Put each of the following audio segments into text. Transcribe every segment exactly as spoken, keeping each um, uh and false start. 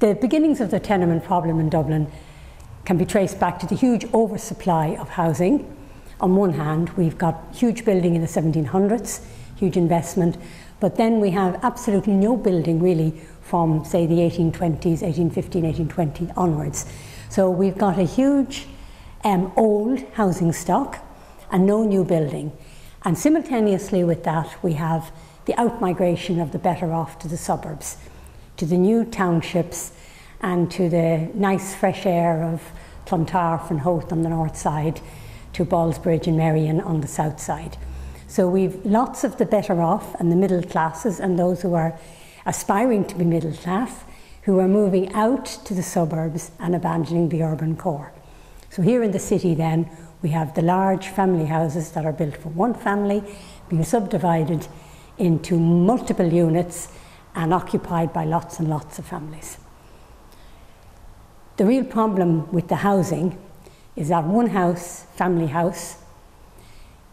The beginnings of the tenement problem in Dublin can be traced back to the huge oversupply of housing. On one hand, we've got huge building in the seventeen hundreds, huge investment, but then we have absolutely no building really from, say, the eighteen twenties, eighteen fifteen, eighteen twenty onwards. So we've got a huge um, old housing stock and no new building. And simultaneously with that, we have the outmigration of the better off to the suburbs, to the new townships and to the nice fresh air of Clontarf and Hoth on the north side, to Ballsbridge and Merion on the south side. So we've lots of the better off and the middle classes and those who are aspiring to be middle class, who are moving out to the suburbs and abandoning the urban core. So here in the city then, we have the large family houses that are built for one family, being subdivided into multiple units and occupied by lots and lots of families. The real problem with the housing is that one house, family house,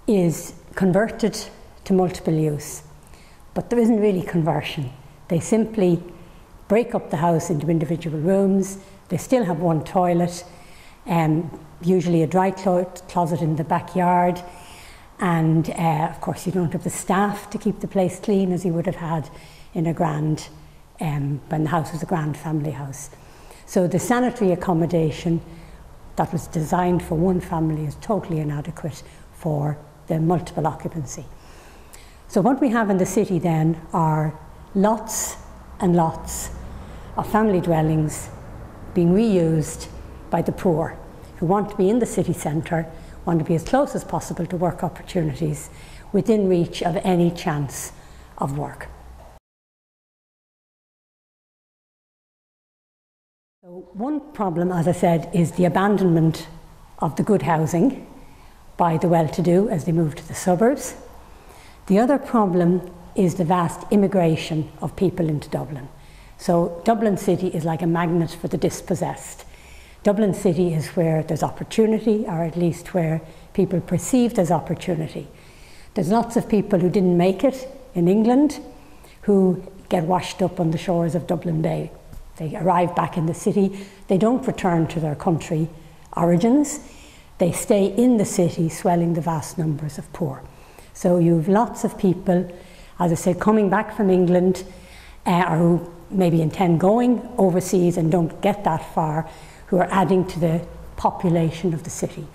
is converted to multiple use, but there isn't really conversion. They simply break up the house into individual rooms. They still have one toilet, um, usually a dry clo closet in the backyard, and uh, of course you don't have the staff to keep the place clean as you would have had in a grand, um, when the house was a grand family house. So the sanitary accommodation that was designed for one family is totally inadequate for the multiple occupancy. So what we have in the city then are lots and lots of family dwellings being reused by the poor, who want to be in the city centre, want to be as close as possible to work opportunities, within reach of any chance of work. So one problem, as I said, is the abandonment of the good housing by the well-to-do as they move to the suburbs. The other problem is the vast immigration of people into Dublin. So Dublin City is like a magnet for the dispossessed. Dublin City is where there's opportunity, or at least where people perceive there's opportunity. There's lots of people who didn't make it in England who get washed up on the shores of Dublin Bay. They arrive back in the city. They don't return to their country origins. They stay in the city, swelling the vast numbers of poor. So you've lots of people, as I say, coming back from England, uh, or who maybe intend going overseas and don't get that far, who are adding to the population of the city.